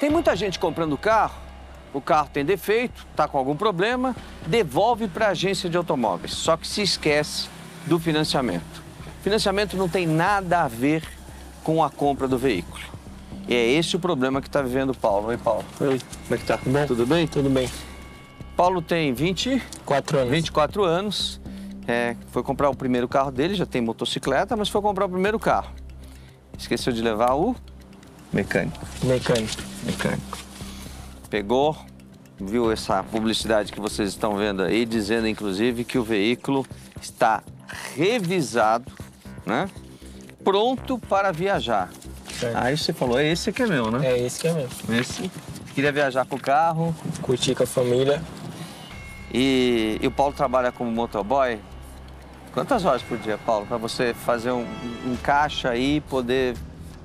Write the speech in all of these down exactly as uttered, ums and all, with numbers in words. Tem muita gente comprando carro, o carro tem defeito, está com algum problema, devolve para a agência de automóveis, só que se esquece do financiamento. Financiamento não tem nada a ver com a compra do veículo. E é esse o problema que está vivendo o Paulo. Oi, Paulo. Oi. Como é que tá? Bom. Tudo bem? Tudo bem. Paulo tem vinte e quatro anos. vinte e quatro anos. É, foi comprar o primeiro carro dele, já tem motocicleta, mas foi comprar o primeiro carro. Esqueceu de levar o mecânico. Mecânico. Mecânico. Pegou, viu essa publicidade que vocês estão vendo aí, dizendo inclusive que o veículo está revisado, né? Pronto para viajar. É. Aí você falou, é esse que é meu, né? É esse que é meu. Esse. Queria viajar com o carro. Curtir com a família. E, e o Paulo trabalha como motoboy. Quantas horas por dia, Paulo, para você fazer um, um caixa aí, poder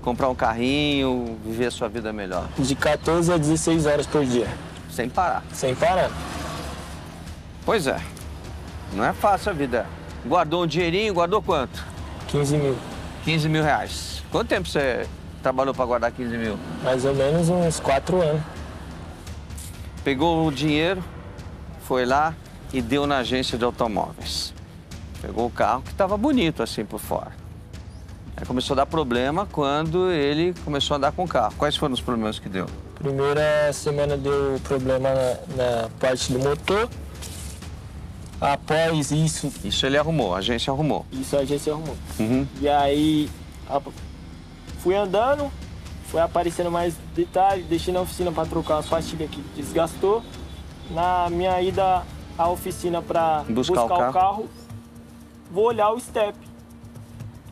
comprar um carrinho, viver a sua vida melhor? De quatorze a dezesseis horas por dia. Sem parar. Sem parar. Pois é. Não é fácil a vida. Guardou um dinheirinho, guardou quanto? quinze mil. quinze mil reais. Quanto tempo você trabalhou para guardar quinze mil? Mais ou menos uns quatro anos. Pegou o dinheiro, foi lá e deu na agência de automóveis. Pegou o carro que estava bonito assim por fora. Aí começou a dar problema quando ele começou a andar com o carro. Quais foram os problemas que deu? Primeira semana deu problema na, na parte do motor. Após isso... Isso ele arrumou, a agência arrumou. Isso a agência arrumou. Uhum. E aí fui andando, foi aparecendo mais detalhes, deixei na oficina para trocar as pastilhas que desgastou. Na minha ida à oficina para buscar, buscar o carro. o carro, vou olhar o step.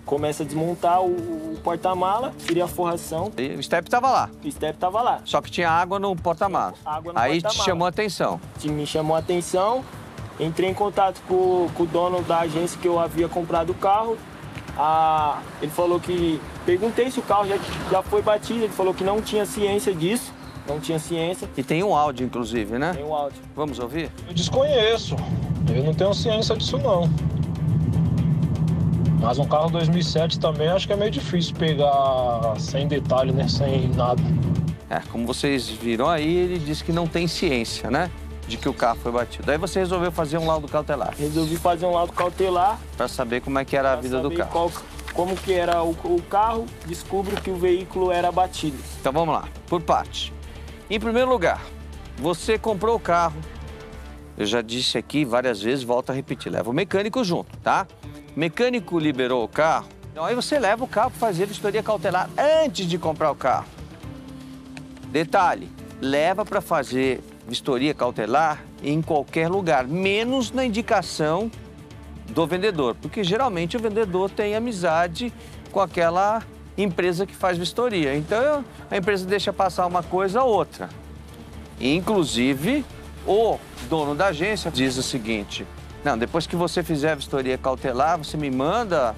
Começa a desmontar o, o porta-mala, tirei a forração. E o step estava lá? O step estava lá. Só que tinha água no porta-mala. Água no Aí porta te chamou a atenção? Me chamou a atenção. Entrei em contato com, com o dono da agência que eu havia comprado o carro. Ah, ele falou que... Perguntei se o carro já, já foi batido. Ele falou que não tinha ciência disso. Não tinha ciência. E tem um áudio, inclusive, né? Tem um áudio. Vamos ouvir? Eu desconheço. Eu não tenho ciência disso, não. Mas um carro dois mil e sete também acho que é meio difícil pegar sem detalhe, né? Sem nada. É, como vocês viram aí, ele disse que não tem ciência, né? De que o carro foi batido. Aí você resolveu fazer um laudo cautelar. Resolvi fazer um laudo cautelar. Para saber como é que era a vida do carro. Qual, como que era o, o carro, descubro que o veículo era batido. Então vamos lá, por parte. Em primeiro lugar, você comprou o carro. Eu já disse aqui várias vezes, volto a repetir, leva o mecânico junto, tá? O mecânico liberou o carro. Então aí você leva o carro para fazer a vistoria cautelar antes de comprar o carro. Detalhe, leva para fazer... vistoria cautelar em qualquer lugar, menos na indicação do vendedor, porque geralmente o vendedor tem amizade com aquela empresa que faz vistoria. Então, a empresa deixa passar uma coisa ou outra. Inclusive, o dono da agência diz o seguinte, não, depois que você fizer a vistoria cautelar, você me manda,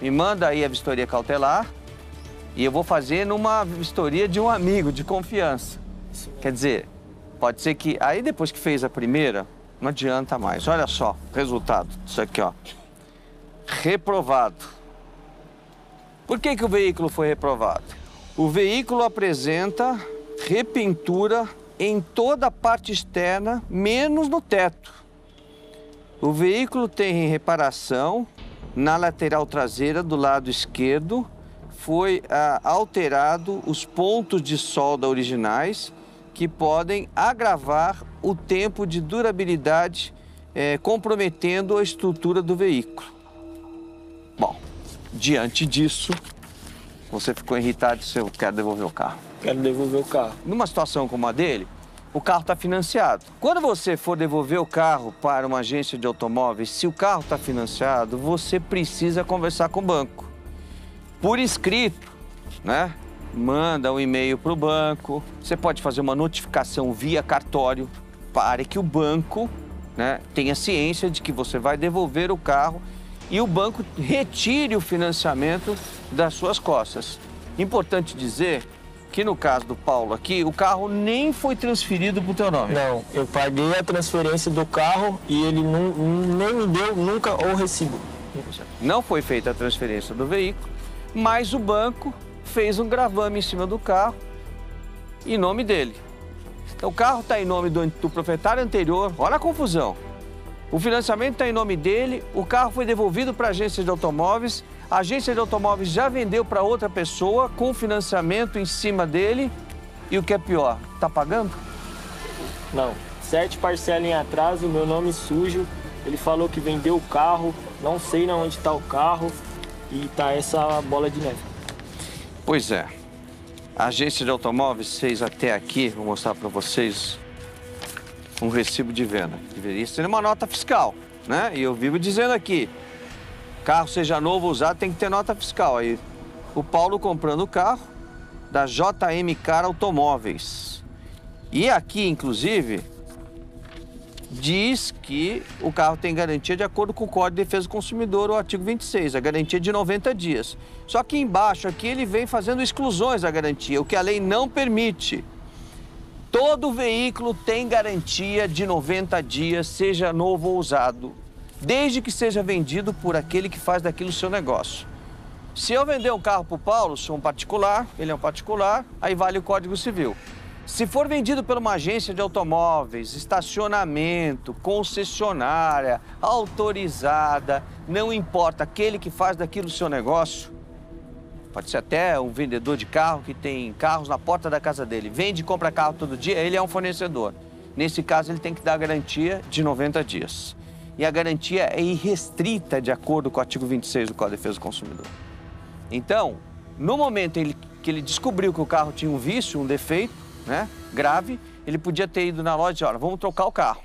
me manda aí a vistoria cautelar e eu vou fazer numa vistoria de um amigo, de confiança. Quer dizer... Pode ser que, aí depois que fez a primeira, não adianta mais. Olha só, resultado disso aqui, ó. Reprovado. Por que que o veículo foi reprovado? O veículo apresenta repintura em toda a parte externa, menos no teto. O veículo tem reparação na lateral traseira do lado esquerdo. Foi ah, alterado os pontos de solda originais, que podem agravar o tempo de durabilidade, é, comprometendo a estrutura do veículo. Bom, diante disso, você ficou irritado e disse, eu quero devolver o carro. Quero devolver o carro. Numa situação como a dele, o carro está financiado. Quando você for devolver o carro para uma agência de automóveis, se o carro está financiado, você precisa conversar com o banco. Por escrito, né? Manda um e-mail para o banco, você pode fazer uma notificação via cartório para que o banco, né, tenha ciência de que você vai devolver o carro e o banco retire o financiamento das suas costas. Importante dizer que no caso do Paulo aqui, o carro nem foi transferido para o teu nome. Não, eu paguei a transferência do carro e ele não, nem me deu nunca o recibo. Não foi feita a transferência do veículo, mas o banco... fez um gravame em cima do carro em nome dele. Então o carro está em nome do, do proprietário anterior, olha a confusão. O financiamento está em nome dele, o carro foi devolvido para a agência de automóveis, a agência de automóveis já vendeu para outra pessoa com financiamento em cima dele e o que é pior, está pagando? Não, sete parcelas em atraso, meu nome sujo, ele falou que vendeu o carro, não sei na onde está o carro e está essa bola de neve. Pois é, a agência de automóveis fez até aqui, vou mostrar para vocês... um recibo de venda, deveria ser uma nota fiscal, né? E eu vivo dizendo aqui, carro seja novo ou usado, tem que ter nota fiscal. Aí o Paulo comprando o carro da J M Car Automóveis. E aqui, inclusive, diz que o carro tem garantia de acordo com o Código de Defesa do Consumidor, o artigo vinte e seis, a garantia de noventa dias. Só que embaixo aqui ele vem fazendo exclusões da garantia, o que a lei não permite. Todo veículo tem garantia de noventa dias, seja novo ou usado, desde que seja vendido por aquele que faz daquilo seu negócio. Se eu vender um carro para o Paulo, sou um particular, ele é um particular, aí vale o Código Civil. Se for vendido por uma agência de automóveis, estacionamento, concessionária, autorizada, não importa, aquele que faz daquilo seu negócio, pode ser até um vendedor de carro que tem carros na porta da casa dele. Vende e compra carro todo dia, ele é um fornecedor. Nesse caso, ele tem que dar a garantia de noventa dias. E a garantia é irrestrita de acordo com o artigo vinte e seis do Código de Defesa do Consumidor. Então, no momento que ele descobriu que o carro tinha um vício, um defeito, né, grave, ele podia ter ido na loja e olha, vamos trocar o carro.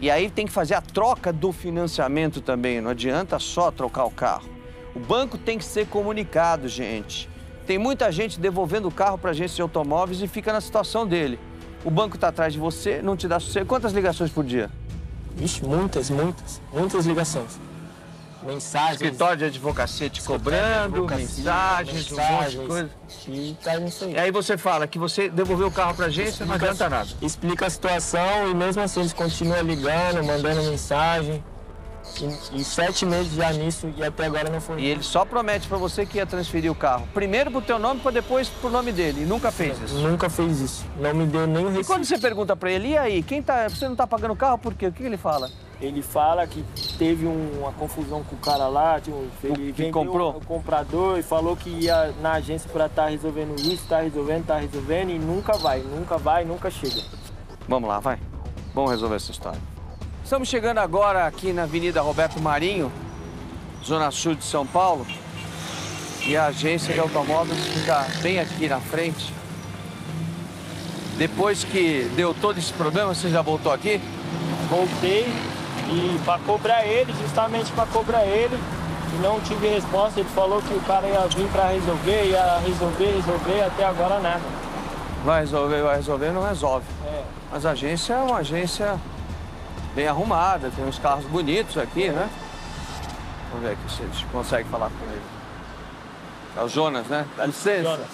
E aí tem que fazer a troca do financiamento também, não adianta só trocar o carro. O banco tem que ser comunicado, gente. Tem muita gente devolvendo o carro para a agência de automóveis e fica na situação dele. O banco está atrás de você, não te dá sossego. Quantas ligações por dia? Vixe, muitas, muitas, muitas ligações. Mensagens. Escritório de advocacia te cobrando, de advocacia, mensagens, mensagens, um monte de coisa. E, tá nisso aí. E aí você fala que você devolveu o carro para a agência, explica, não adianta nada. Explica a situação e mesmo assim eles continuam ligando, mandando mensagem. E, e sete meses já nisso e até agora não foi. E ele só promete para você que ia transferir o carro. Primeiro pro teu nome, para depois pro nome dele. E nunca fez isso. Nunca fez isso. Não me deu nem o recibo. E quando você pergunta para ele, e aí, quem tá, você não tá pagando o carro por quê? O que ele fala? Ele fala que teve uma confusão com o cara lá, tipo, ele que comprou o comprador e falou que ia na agência para estar tá resolvendo isso, tá resolvendo, tá resolvendo e nunca vai, nunca vai, nunca chega. Vamos lá, vai. Vamos resolver essa história. Estamos chegando agora aqui na Avenida Roberto Marinho, Zona Sul de São Paulo. E a agência de automóveis fica bem aqui na frente. Depois que deu todo esse problema, você já voltou aqui? Voltei e para cobrar ele, justamente para cobrar ele, e não tive resposta. Ele falou que o cara ia vir para resolver, ia resolver, resolver, até agora nada. Vai resolver, vai resolver, não resolve. É. Mas a agência é uma agência... bem arrumada, tem uns carros bonitos aqui, né? Vamos ver aqui se a gente consegue falar com ele. É o Jonas, né? Dá licença. Jonas.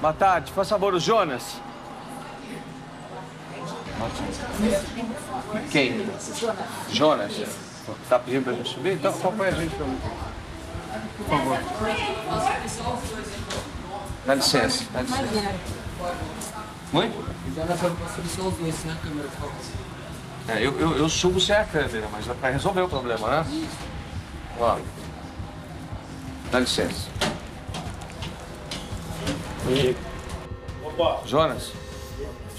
Boa tarde, faz favor, o Jonas. Quem? Jonas. Tá pedindo pra gente subir? Então acompanha a gente pra mim. Por favor. Dá licença, dá licença. Oi? É, eu, eu, eu subo sem a câmera, mas dá pra resolver o problema, né? Ó. Dá licença. Oi. Opa. Jonas?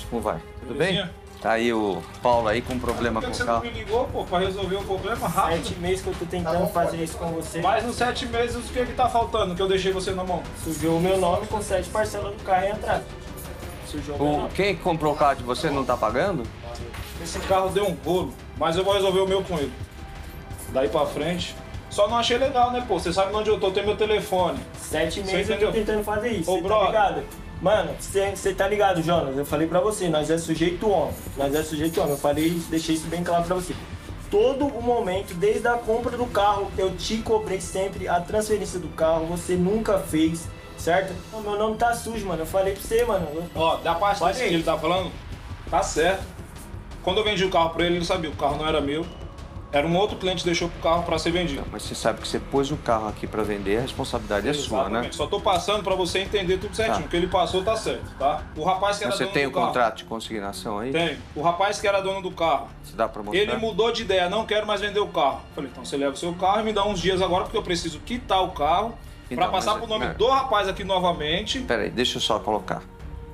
Como vai? Tudo bem? Tá aí o Paulo aí com um problema com o carro. Por que você não me ligou, pô, pra resolver o problema rápido? Sete meses que eu tô tentando tá bom, fazer pode. isso com você. Mas nos sete meses, o que é que tá faltando que eu deixei você na mão? Subiu o meu nome com sete parcelas do carro e entrar. O, quem comprou o carro de você não tá pagando? Esse carro deu um bolo, mas eu vou resolver o meu com ele. Daí pra frente. Só não achei legal, né, pô? Você sabe onde eu tô, tem meu telefone. Sete meses eu tô tentando fazer isso, ô, tá ligado? Mano, você tá ligado, Jonas? Eu falei pra você, nós é sujeito homem. Nós é sujeito homem, eu falei, deixei isso bem claro pra você. Todo o momento, desde a compra do carro, eu te cobrei sempre a transferência do carro, você nunca fez. Certo? Não, meu nome tá sujo, mano. Eu falei pra você, mano. Ó, da parte desse que ele tá falando, tá certo. Quando eu vendi o carro pra ele, ele sabia que o carro não era meu. Era um outro cliente que deixou o carro para ser vendido. Não, mas você sabe que você pôs o carro aqui para vender, a responsabilidade é, é sua, né? Só estou passando para você entender tudo certinho. Tá. O que ele passou tá certo, tá? O rapaz que era mas dono do carro... Você tem o carro. Contrato de consignação aí? Tem. O rapaz que era dono do carro... Você dá para mostrar? Ele mudou de ideia, não quero mais vender o carro. Falei, então você leva o seu carro e me dá uns dias agora, porque eu preciso quitar o carro então, para passar pro nome é... do rapaz aqui novamente. Peraí, deixa eu só colocar.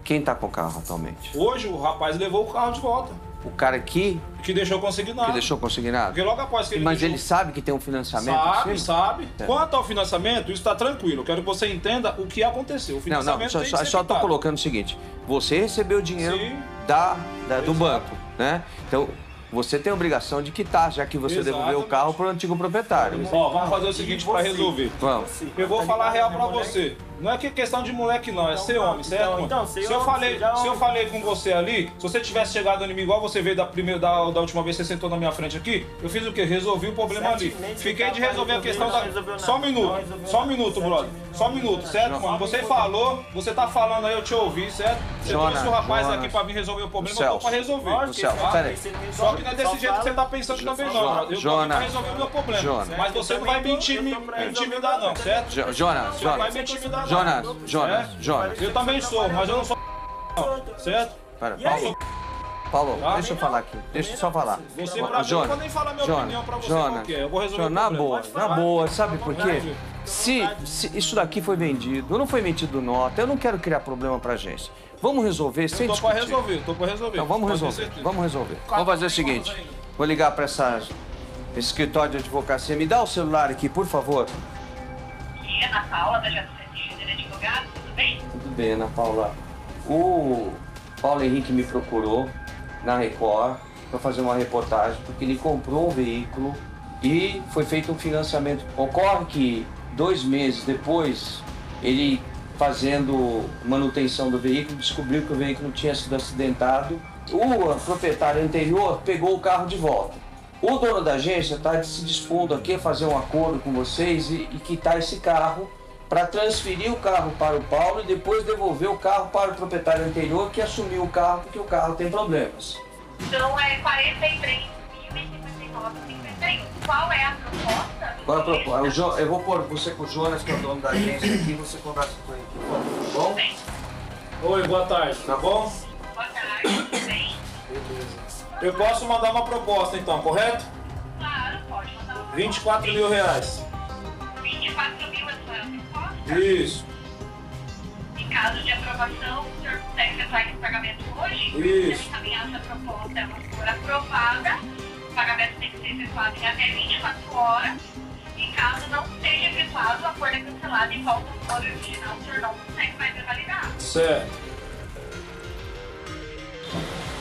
Quem tá com o carro atualmente? Hoje o rapaz levou o carro de volta. O cara aqui... Que deixou consignado. Que deixou consignado. Porque logo após que ele Mas deixou... ele sabe que tem um financiamento? Sabe, assim? sabe. É. Quanto ao financiamento, isso está tranquilo. Eu quero que você entenda o que aconteceu. O financiamento não, não, só, só, só estou colocando o seguinte. Você recebeu o dinheiro da, da, do Exato. banco, né? Então... Você tem a obrigação de quitar, já que você Exatamente. devolveu o carro para o antigo proprietário. Ó, vamos fazer o seguinte para resolver. Vamos. Eu vou falar a real para você. Não é que questão de moleque não, é ser homem, certo? Então, se eu falei, se eu falei com você ali, se você tivesse chegado em mim igual você veio da primeira, da, da última vez, você sentou na minha frente aqui, eu fiz o quê? Resolvi o problema ali. Fiquei de resolver a questão da... Só um minuto, só um minuto, brother. Só um minuto, certo, mano? Você falou, você tá falando aí, eu te ouvi, certo? Você trouxe o rapaz aqui para vir resolver o problema, eu tô para resolver. Só que não é desse jeito que você tá pensando também, não. Eu tô aqui pra resolver o meu problema. Jonas. Mas você não vai me intimidar, não, certo? Jonas, Jonas. Você não vai me intimidar, não. Jonas, Jonas, Jonas. Eu também sou, mas eu não sou. Não, certo? Pera, Paulo. Paulo, tá? Deixa eu falar aqui. Deixa eu só falar. Você, pra Jonas, mim, eu nem falar minha Jonas, opinião pra você Jonas, qualquer. Eu vou resolver Jonas, o problema. Na boa, na boa, sabe por quê? Se, se isso daqui foi vendido, não foi metido nota, eu não quero criar problema pra gente. Vamos resolver sem discutir. Eu tô pra resolver, tô pra resolver. Então vamos resolver, vamos resolver. Vamos fazer o seguinte, vou ligar pra essa escritório de advocacia. Me dá o celular aqui, por favor. E Ana Paula, da J C S Júnior, advogado, tudo bem? Tudo bem, Ana Paula. O Paulo Henrique me procurou na Record pra fazer uma reportagem, porque ele comprou um veículo e foi feito um financiamento. Ocorre que dois meses depois, ele... fazendo manutenção do veículo, descobriu que o veículo tinha sido acidentado. O proprietário anterior pegou o carro de volta. O dono da agência está se dispondo aqui a fazer um acordo com vocês e, e quitar esse carro para transferir o carro para o Paulo e depois devolver o carro para o proprietário anterior que assumiu o carro porque o carro tem problemas. Então é quarenta e três mil e cinquenta e nove reais e cinquenta e um. Qual é a proposta? Agora, eu vou pôr você com o Jonas, que é o dono da agência aqui, você conversa com ele, tá bom? Bem. Oi, boa tarde, tá bom? Boa tarde, tudo bem? Beleza. Eu posso mandar uma proposta então, correto? Claro, pode mandar uma proposta. vinte e quatro mil reais. vinte e quatro mil é só a proposta? Isso. Em caso de aprovação, o senhor consegue entrar em pagamento hoje? Isso. Se encaminhar essa proposta, ela for aprovada, o pagamento tem que ser efetuado em até vinte e quatro horas. E caso não seja efetuado, o acordo é cancelado e volta ao valor original, o senhor não consegue mais validar. Certo.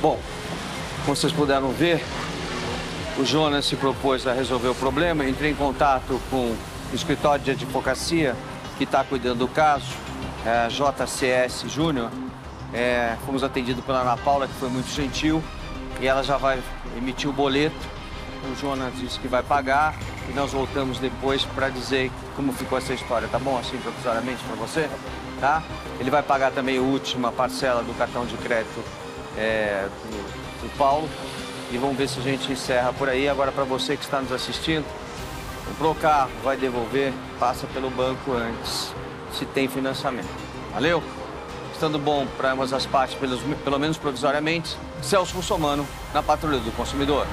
Bom, como vocês puderam ver, o Jonas se propôs a resolver o problema. Entrei em contato com o escritório de advocacia que está cuidando do caso, é, J C S Júnior. É, fomos atendidos pela Ana Paula, que foi muito gentil, e ela já vai emitir o boleto. O Jonas disse que vai pagar e nós voltamos depois para dizer como ficou essa história, tá bom? Assim, provisoriamente para você, tá? Ele vai pagar também a última parcela do cartão de crédito é, do, do Paulo e vamos ver se a gente encerra por aí. Agora, para você que está nos assistindo, comprou o carro, vai devolver, passa pelo banco antes, se tem financiamento. Valeu? Estando bom para ambas as partes, pelos, pelo menos provisoriamente, Celso Russomanno, na Patrulha do Consumidor.